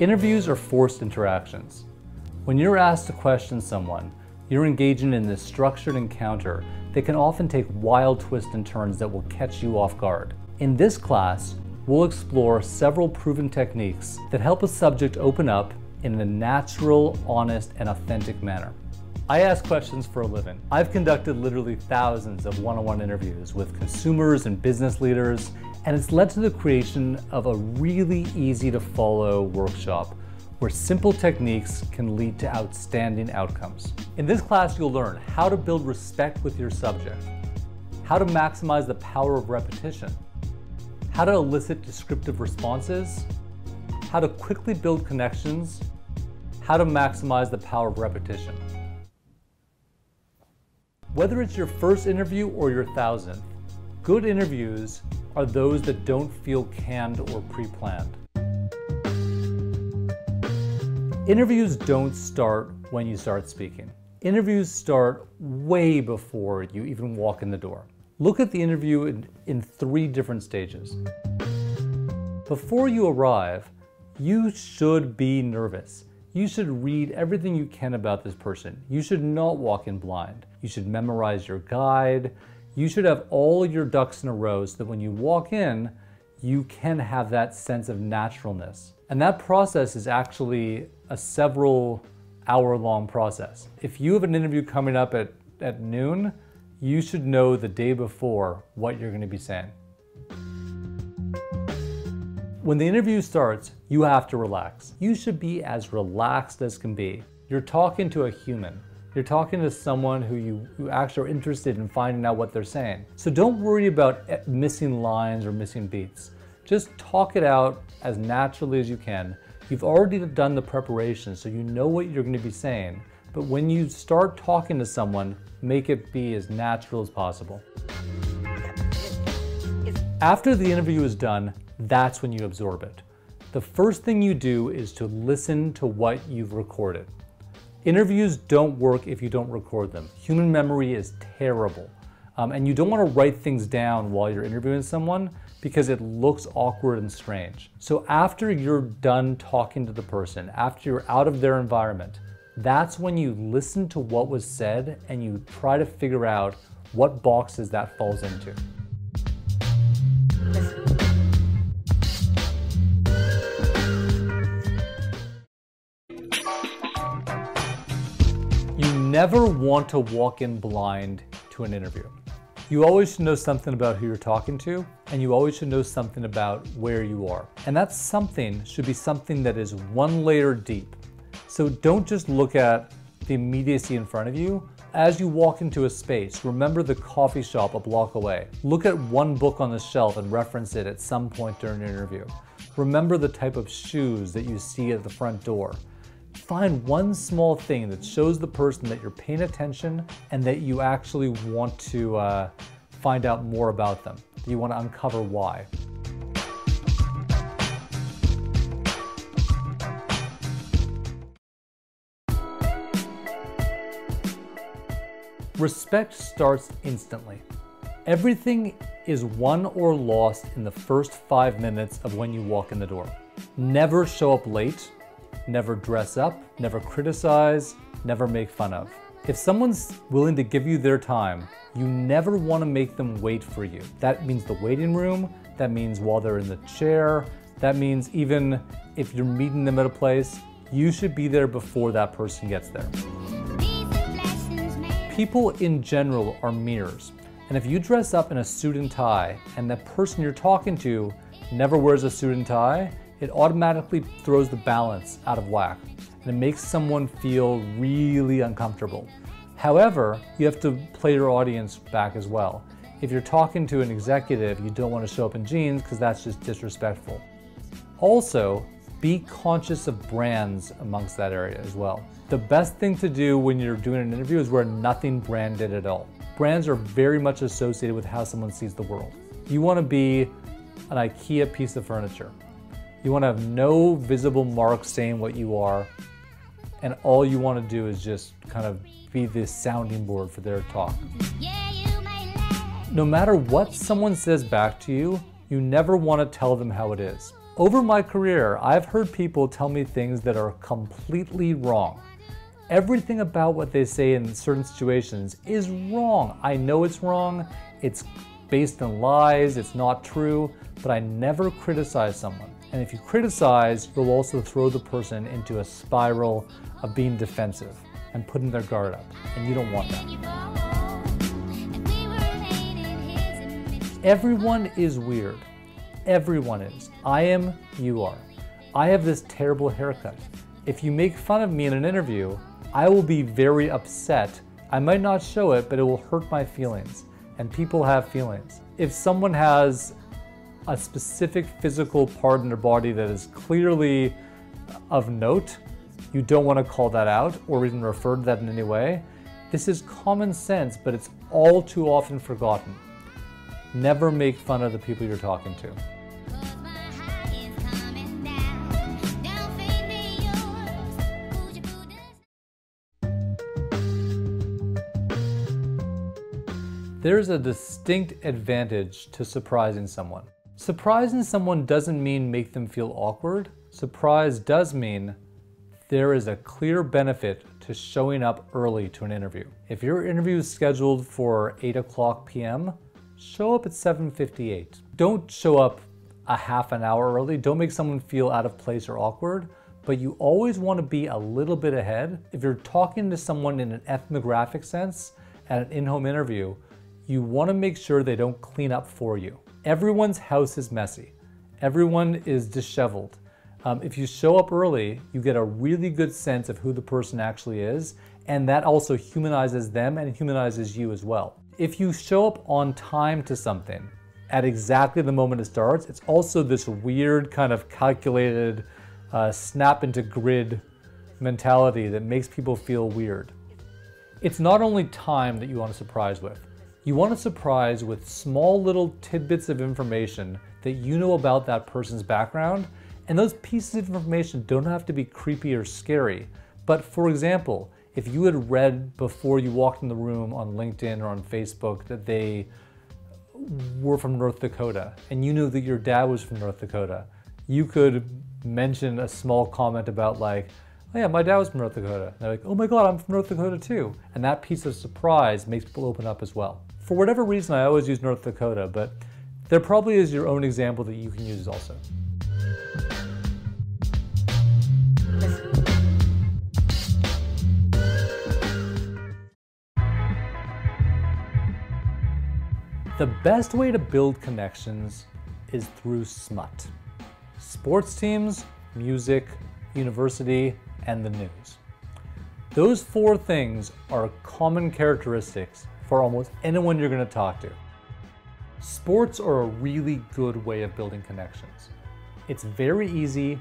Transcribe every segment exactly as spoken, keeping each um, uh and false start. Interviews are forced interactions. When you're asked to question someone, you're engaging in this structured encounter that can often take wild twists and turns that will catch you off guard. In this class, we'll explore several proven techniques that help a subject open up in a natural, honest, and authentic manner. I ask questions for a living. I've conducted literally thousands of one-on-one interviews with consumers and business leaders, and it's led to the creation of a really easy-to-follow workshop where simple techniques can lead to outstanding outcomes. In this class, you'll learn how to build respect with your subject, how to maximize the power of repetition, how to elicit descriptive responses, how to quickly build connections, how to maximize the power of repetition. Whether it's your first interview or your thousandth, good interviews are those that don't feel canned or pre-planned. Interviews don't start when you start speaking. Interviews start way before you even walk in the door. Look at the interview in, in three different stages. Before you arrive, you should be nervous. You should read everything you can about this person. You should not walk in blind. You should memorize your guide. You should have all your ducks in a row so that when you walk in, you can have that sense of naturalness. And that process is actually a several hour long process. If you have an interview coming up at, at noon, you should know the day before what you're going to be saying. When the interview starts, you have to relax. You should be as relaxed as can be. You're talking to a human. You're talking to someone who you who actually are interested in finding out what they're saying. So don't worry about missing lines or missing beats. Just talk it out as naturally as you can. You've already done the preparation, so you know what you're going to be saying. But when you start talking to someone, make it be as natural as possible. After the interview is done, that's when you absorb it. The first thing you do is to listen to what you've recorded. Interviews don't work if you don't record them. Human memory is terrible. Um, and you don't want to write things down while you're interviewing someone because it looks awkward and strange. So after you're done talking to the person, after you're out of their environment, that's when you listen to what was said and you try to figure out what boxes that falls into. You never want to walk in blind to an interview. You always should know something about who you're talking to, and you always should know something about where you are. And that something should be something that is one layer deep. So don't just look at the immediacy in front of you. As you walk into a space, remember the coffee shop a block away. Look at one book on the shelf and reference it at some point during an interview. Remember the type of shoes that you see at the front door. Find one small thing that shows the person that you're paying attention and that you actually want to uh, find out more about them. You want to uncover why. Respect starts instantly. Everything is won or lost in the first five minutes of when you walk in the door. Never show up late, never dress up, never criticize, never make fun of. If someone's willing to give you their time, you never want to make them wait for you. That means the waiting room, that means while they're in the chair, that means even if you're meeting them at a place, you should be there before that person gets there. People in general are mirrors, and if you dress up in a suit and tie and the person you're talking to never wears a suit and tie, it automatically throws the balance out of whack and it makes someone feel really uncomfortable. However, you have to play your audience back as well. If you're talking to an executive, you don't want to show up in jeans because that's just disrespectful. Also, be conscious of brands amongst that area as well. The best thing to do when you're doing an interview is wear nothing branded at all. Brands are very much associated with how someone sees the world. You want to be an IKEA piece of furniture. You want to have no visible mark saying what you are, and all you want to do is just kind of be this sounding board for their talk. No matter what someone says back to you, you never want to tell them how it is. Over my career, I've heard people tell me things that are completely wrong. Everything about what they say in certain situations is wrong. I know it's wrong, it's based on lies, it's not true, but I never criticize someone. And if you criticize, you'll also throw the person into a spiral of being defensive and putting their guard up, and you don't want that. Everyone is weird. Everyone is. I am, you are. I have this terrible haircut. If you make fun of me in an interview, I will be very upset. I might not show it, but it will hurt my feelings. And people have feelings. If someone has a specific physical part in their body that is clearly of note, you don't want to call that out or even refer to that in any way. This is common sense, but it's all too often forgotten. Never make fun of the people you're talking to. There's a distinct advantage to surprising someone. Surprising someone doesn't mean make them feel awkward. Surprise does mean there is a clear benefit to showing up early to an interview. If your interview is scheduled for eight o'clock p m, show up at seven fifty-eight. Don't show up a half an hour early. Don't make someone feel out of place or awkward, but you always want to be a little bit ahead. If you're talking to someone in an ethnographic sense at an in-home interview, you want to make sure they don't clean up for you. Everyone's house is messy. Everyone is disheveled. Um, if you show up early, you get a really good sense of who the person actually is, and that also humanizes them and humanizes you as well. If you show up on time to something at exactly the moment it starts, it's also this weird kind of calculated uh, snap into grid mentality that makes people feel weird. It's not only time that you want to surprise with. You want to surprise with small little tidbits of information that you know about that person's background, and those pieces of information don't have to be creepy or scary. But for example, if you had read before you walked in the room on LinkedIn or on Facebook that they were from North Dakota, and you knew that your dad was from North Dakota, you could mention a small comment about like, oh yeah, my dad was from North Dakota. And they're like, oh my God, I'm from North Dakota too. And that piece of surprise makes people open up as well. For whatever reason, I always use North Dakota, but there probably is your own example that you can use also. The best way to build connections is through smut. Sports teams, music, university, and the news. Those four things are common characteristics for almost anyone you're going to talk to. Sports are a really good way of building connections. It's very easy,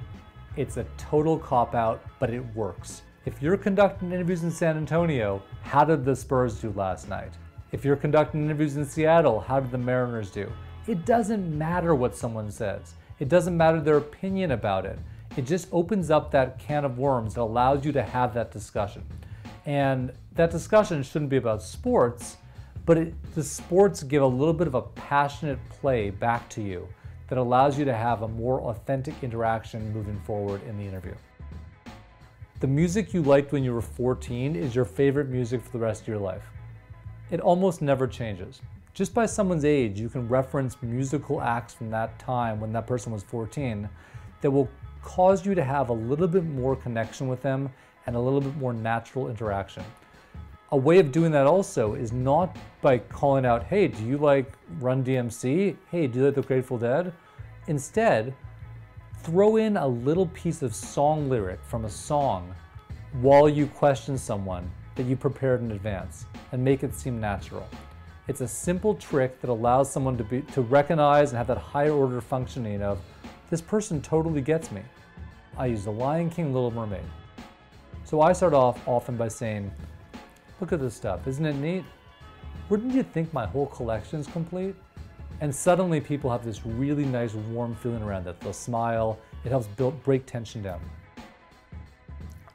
it's a total cop-out, but it works. If you're conducting interviews in San Antonio, how did the Spurs do last night? If you're conducting interviews in Seattle, how did the Mariners do? It doesn't matter what someone says. It doesn't matter their opinion about it. It just opens up that can of worms that allows you to have that discussion. And that discussion shouldn't be about sports, but it, the sports give a little bit of a passionate play back to you that allows you to have a more authentic interaction moving forward in the interview. The music you liked when you were fourteen is your favorite music for the rest of your life. It almost never changes. Just by someone's age, you can reference musical acts from that time when that person was fourteen that will cause you to have a little bit more connection with them and a little bit more natural interaction. A way of doing that also is not by calling out, hey, do you like Run D M C? Hey, do you like the Grateful Dead? Instead, throw in a little piece of song lyric from a song while you question someone that you prepared in advance and make it seem natural. It's a simple trick that allows someone to, be, to recognize and have that higher order functioning of, this person totally gets me. I use The Lion King, Little Mermaid. So I start off often by saying, look at this stuff, isn't it neat? Wouldn't you think my whole collection's complete? And suddenly people have this really nice warm feeling around it. They'll smile, it helps build, break tension down.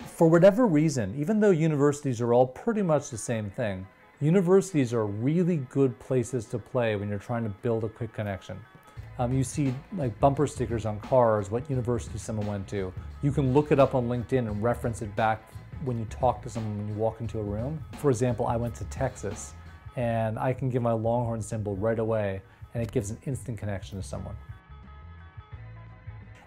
For whatever reason, even though universities are all pretty much the same thing, universities are really good places to play when you're trying to build a quick connection. Um, you see like bumper stickers on cars, what university someone went to. You can look it up on LinkedIn and reference it back when you talk to someone, when you walk into a room. For example, I went to Texas, and I can give my Longhorn symbol right away, and it gives an instant connection to someone.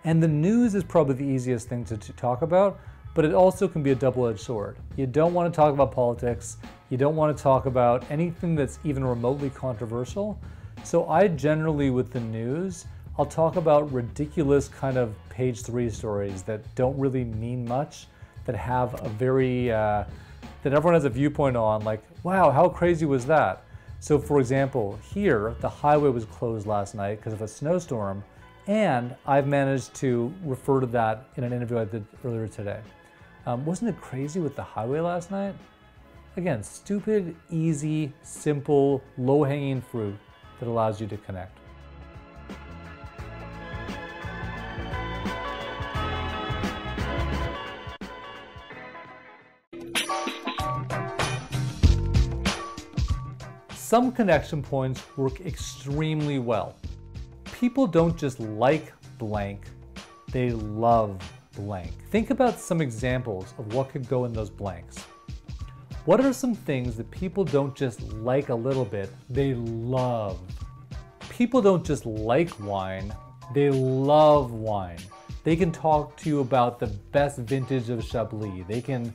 And the news is probably the easiest thing to, to talk about, but it also can be a double-edged sword. You don't want to talk about politics. You don't want to talk about anything that's even remotely controversial. So I generally, with the news, I'll talk about ridiculous kind of page three stories that don't really mean much, that have a very, uh, that everyone has a viewpoint on, like, wow, how crazy was that? So for example, here, the highway was closed last night because of a snowstorm, and I've managed to refer to that in an interview I did earlier today. Um, wasn't it crazy with the highway last night? Again, stupid, easy, simple, low-hanging fruit that allows you to connect. Some connection points work extremely well. People don't just like blank, they love blank. Think about some examples of what could go in those blanks. What are some things that people don't just like a little bit, they love? People don't just like wine, they love wine. They can talk to you about the best vintage of Chablis. They can,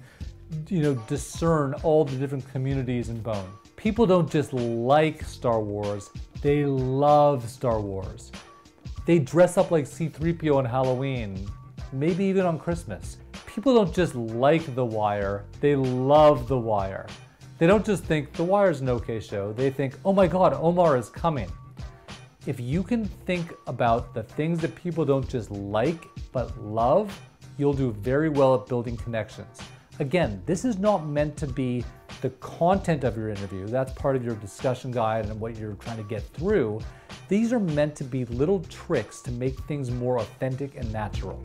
you know, discern all the different communities in Beaune. People don't just like Star Wars, they love Star Wars. They dress up like C three P O on Halloween, maybe even on Christmas. People don't just like The Wire, they love The Wire. They don't just think The Wire's an okay show, they think, oh my God, Omar is coming. If you can think about the things that people don't just like but love, you'll do very well at building connections. Again, this is not meant to be the content of your interview, that's part of your discussion guide and what you're trying to get through. These are meant to be little tricks to make things more authentic and natural.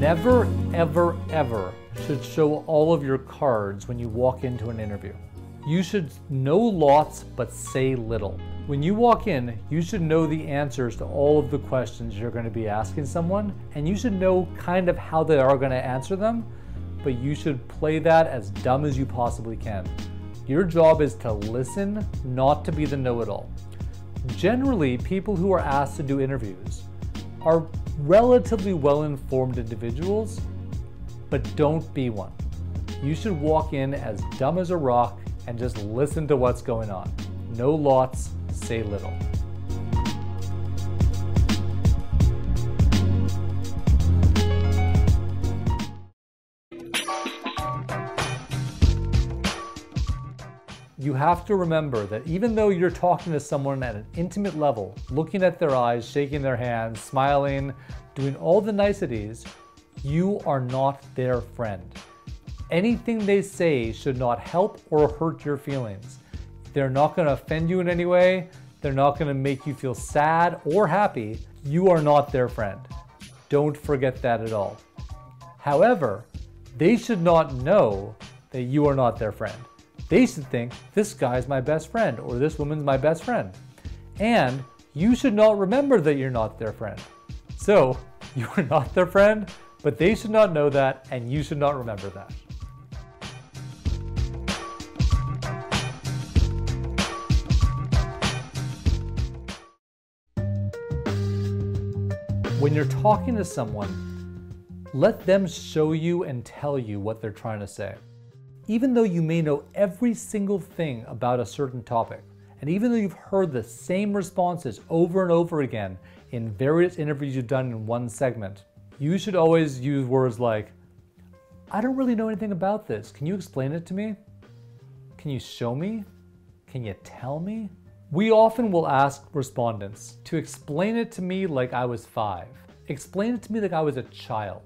Never, ever, ever should show all of your cards when you walk into an interview. You should know lots but say little. When you walk in, you should know the answers to all of the questions you're going to be asking someone, and you should know kind of how they are going to answer them, but you should play that as dumb as you possibly can. Your job is to listen, not to be the know-it-all. Generally, people who are asked to do interviews are relatively well-informed individuals, but don't be one. You should walk in as dumb as a rock and just listen to what's going on. Know lots, say little. You have to remember that even though you're talking to someone at an intimate level, looking at their eyes, shaking their hands, smiling, doing all the niceties, you are not their friend. Anything they say should not help or hurt your feelings. They're not going to offend you in any way. They're not going to make you feel sad or happy. You are not their friend. Don't forget that at all. However, they should not know that you are not their friend. They should think, this guy's my best friend, or this woman's my best friend. And you should not remember that you're not their friend. So you are not their friend, but they should not know that, and you should not remember that. When you're talking to someone, let them show you and tell you what they're trying to say. Even though you may know every single thing about a certain topic, and even though you've heard the same responses over and over again in various interviews you've done in one segment, you should always use words like, I don't really know anything about this. Can you explain it to me? Can you show me? Can you tell me? We often will ask respondents to explain it to me like I was five. Explain it to me like I was a child.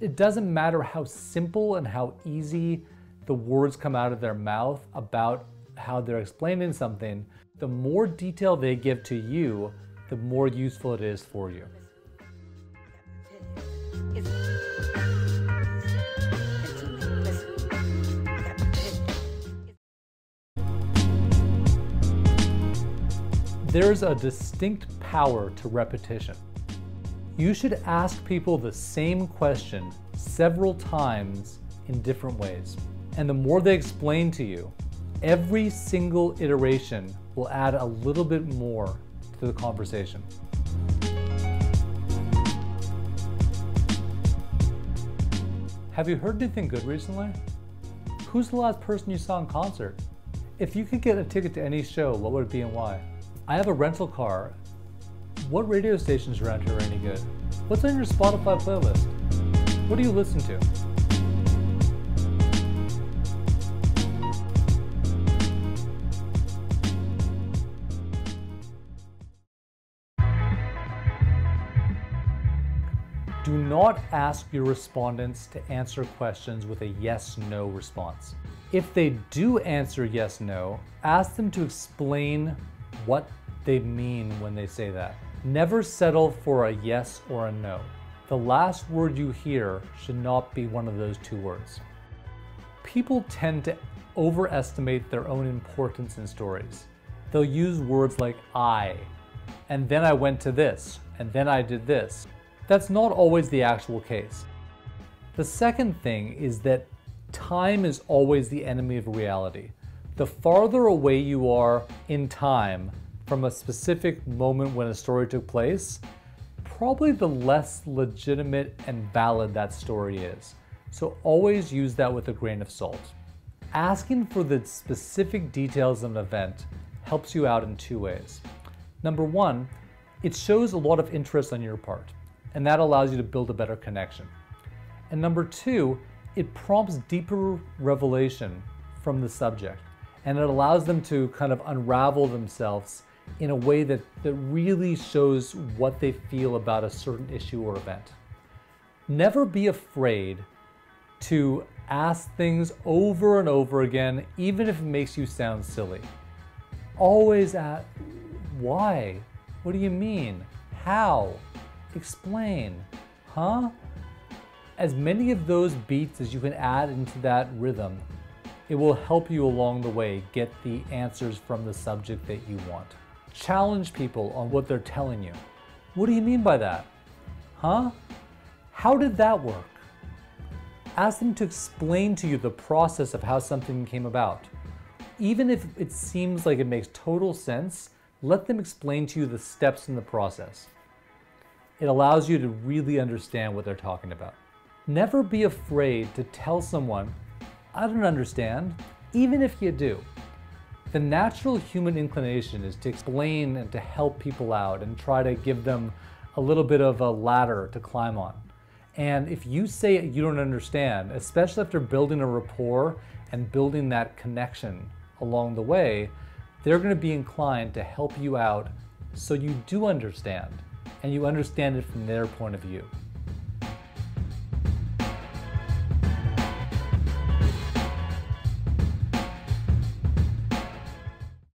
It doesn't matter how simple and how easy the words come out of their mouth about how they're explaining something, the more detail they give to you, the more useful it is for you. There's a distinct power to repetition. You should ask people the same question several times in different ways. And the more they explain to you, every single iteration will add a little bit more to the conversation. Have you heard anything good recently? Who's the last person you saw in concert? If you could get a ticket to any show, what would it be and why? I have a rental car. What radio stations around here are any good? What's on your Spotify playlist? What do you listen to? Do not ask your respondents to answer questions with a yes-no response. If they do answer yes-no, ask them to explain what they mean when they say that. Never settle for a yes or a no. The last word you hear should not be one of those two words. People tend to overestimate their own importance in stories. They'll use words like I, and then I went to this, and then I did this. That's not always the actual case. The second thing is that time is always the enemy of reality. The farther away you are in time from a specific moment when a story took place, probably the less legitimate and valid that story is. So always use that with a grain of salt. Asking for the specific details of an event helps you out in two ways. Number one, it shows a lot of interest on your part, and that allows you to build a better connection. And number two, it prompts deeper revelation from the subject. And it allows them to kind of unravel themselves in a way that, that really shows what they feel about a certain issue or event. Never be afraid to ask things over and over again, even if it makes you sound silly. Always ask, why? What do you mean? How? Explain. Huh? As many of those beats as you can add into that rhythm, it will help you along the way get the answers from the subject that you want. Challenge people on what they're telling you. What do you mean by that? Huh? How did that work? Ask them to explain to you the process of how something came about. Even if it seems like it makes total sense, let them explain to you the steps in the process. It allows you to really understand what they're talking about. Never be afraid to tell someone, I don't understand, even if you do. The natural human inclination is to explain and to help people out and try to give them a little bit of a ladder to climb on. And if you say you don't understand, especially after building a rapport and building that connection along the way, they're going to be inclined to help you out so you do understand, and you understand it from their point of view.